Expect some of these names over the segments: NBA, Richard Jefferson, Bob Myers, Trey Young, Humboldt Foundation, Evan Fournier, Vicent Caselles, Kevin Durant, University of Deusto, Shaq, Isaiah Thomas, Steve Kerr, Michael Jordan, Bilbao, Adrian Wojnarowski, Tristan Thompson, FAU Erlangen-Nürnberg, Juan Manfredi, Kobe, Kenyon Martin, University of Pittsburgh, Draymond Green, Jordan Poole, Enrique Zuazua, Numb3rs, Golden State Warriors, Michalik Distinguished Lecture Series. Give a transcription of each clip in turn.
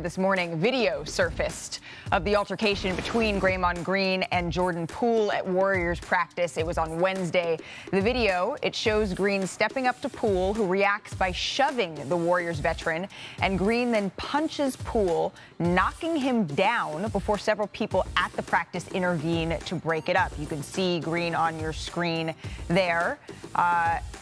This morning, video surfaced of the altercation between Draymond Green and Jordan Poole at Warriors practice. It was on Wednesday. The video, it shows Green stepping up to Poole, who reacts by shoving the Warriors veteran, and Green then punches Poole, knocking him down before several people at the practice intervene to break it up. You can see Green on your screen there.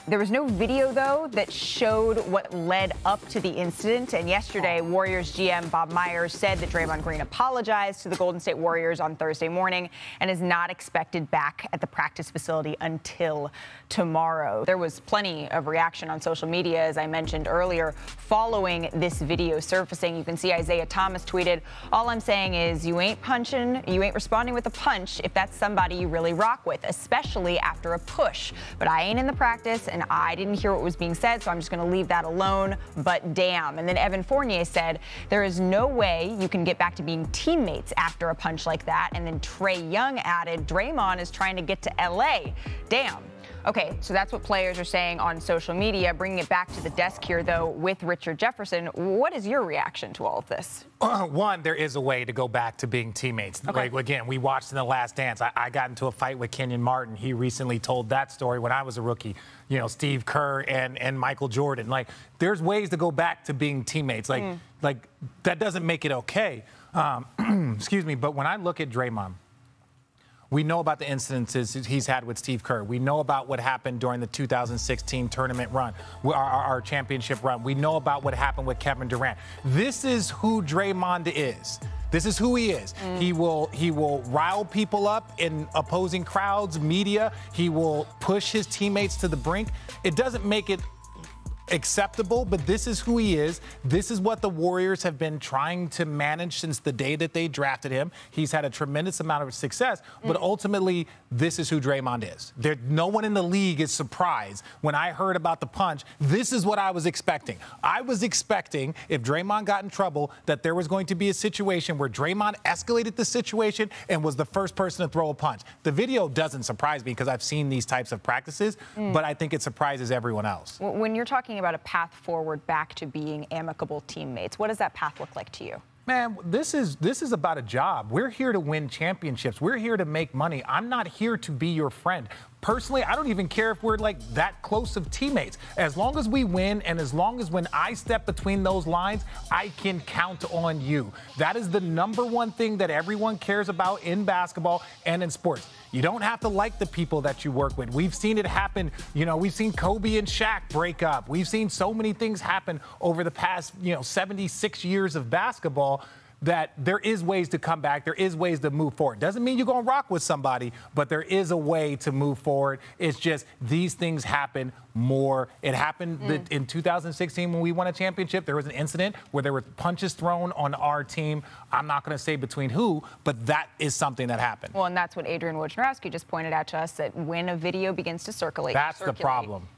There was no video, though, that showed what led up to the incident. And yesterday, Warriors GM Bob Myers said that Draymond Green apologized to the Golden State Warriors on Thursday morning and is not expected back at the practice facility until tomorrow. There was plenty of reaction on social media, as I mentioned earlier, following this video surfacing. You can see Isaiah Thomas tweeted, "All I'm saying is you ain't punching, you ain't responding with a punch if that's somebody you really rock with, especially after a push. But I ain't in the practice and I didn't hear what was being said, so I'm just going to leave that alone, but damn." And then Evan Fournier said, "There is no way you can get back to being teammates after a punch like that." And then Trey Young added, "Draymond is trying to get to LA. Damn." Okay, so that's what players are saying on social media. Bringing it back to the desk here, though, with Richard Jefferson, what is your reaction to all of this? One, there is a way to go back to being teammates. Okay. Like, again, we watched in The Last Dance. I got into a fight with Kenyon Martin. He recently told that story when I was a rookie. You know, Steve Kerr and Michael Jordan. Like, there's ways to go back to being teammates. Like, that doesn't make it okay. Excuse me, but when I look at Draymond, we know about the incidences he's had with Steve Kerr. We know about what happened during the 2016 tournament run, our championship run. We know about what happened with Kevin Durant. This is who Draymond is. This is who he is. He will rile people up in opposing crowds, media. He will push his teammates to the brink. It doesn't make it acceptable, but this is who he is. This is what the Warriors have been trying to manage since the day that they drafted him. He's had a tremendous amount of success, but ultimately, this is who Draymond is. No one in the league is surprised. When I heard about the punch, this is what I was expecting. I was expecting, if Draymond got in trouble, that there was going to be a situation where Draymond escalated the situation and was the first person to throw a punch. The video doesn't surprise me because I've seen these types of practices, but I think it surprises everyone else. When you're talking about a path forward back to being amicable teammates, what does that path look like to you? Man, this is about a job. We're here to win championships. We're here to make money. I'm not here to be your friend. Personally, I don't even care if we're like that close of teammates. As long as we win and as long as when I step between those lines, I can count on you. That is the number one thing that everyone cares about in basketball and in sports. You don't have to like the people that you work with. We've seen it happen. You know, we've seen Kobe and Shaq break up. We've seen so many things happen over the past, 76 years of basketball, that there is ways to come back. There is ways to move forward. Doesn't mean you're going to rock with somebody, but there is a way to move forward. It's just these things happen more. It happened in 2016 when we won a championship. There was an incident where there were punches thrown on our team. I'm not going to say between who, but that is something that happened. Well, and that's what Adrian Wojnarowski just pointed out to us, that when a video begins to circulate. That's the problem.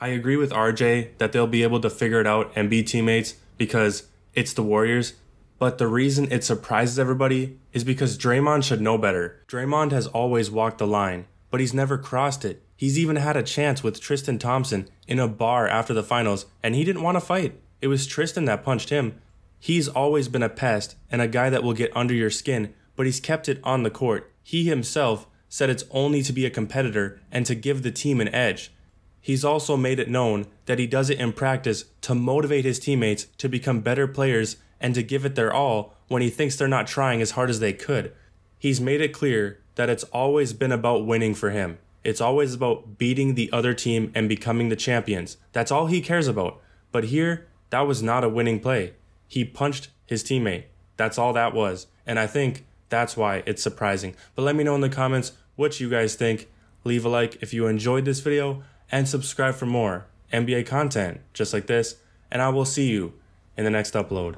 I agree with RJ that they'll be able to figure it out and be teammates because it's the Warriors. But the reason it surprises everybody is because Draymond should know better. Draymond has always walked the line, but he's never crossed it. He's even had a chance with Tristan Thompson in a bar after the finals, and he didn't want to fight. It was Tristan that punched him. He's always been a pest and a guy that will get under your skin, but he's kept it on the court. He himself said it's only to be a competitor and to give the team an edge. He's also made it known that he does it in practice to motivate his teammates to become better players and to give it their all when he thinks they're not trying as hard as they could. He's made it clear that it's always been about winning for him. It's always about beating the other team and becoming the champions. That's all he cares about. But here, that was not a winning play. He punched his teammate. That's all that was. And I think that's why it's surprising. But let me know in the comments what you guys think. Leave a like if you enjoyed this video and subscribe for more NBA content just like this. And I will see you in the next upload.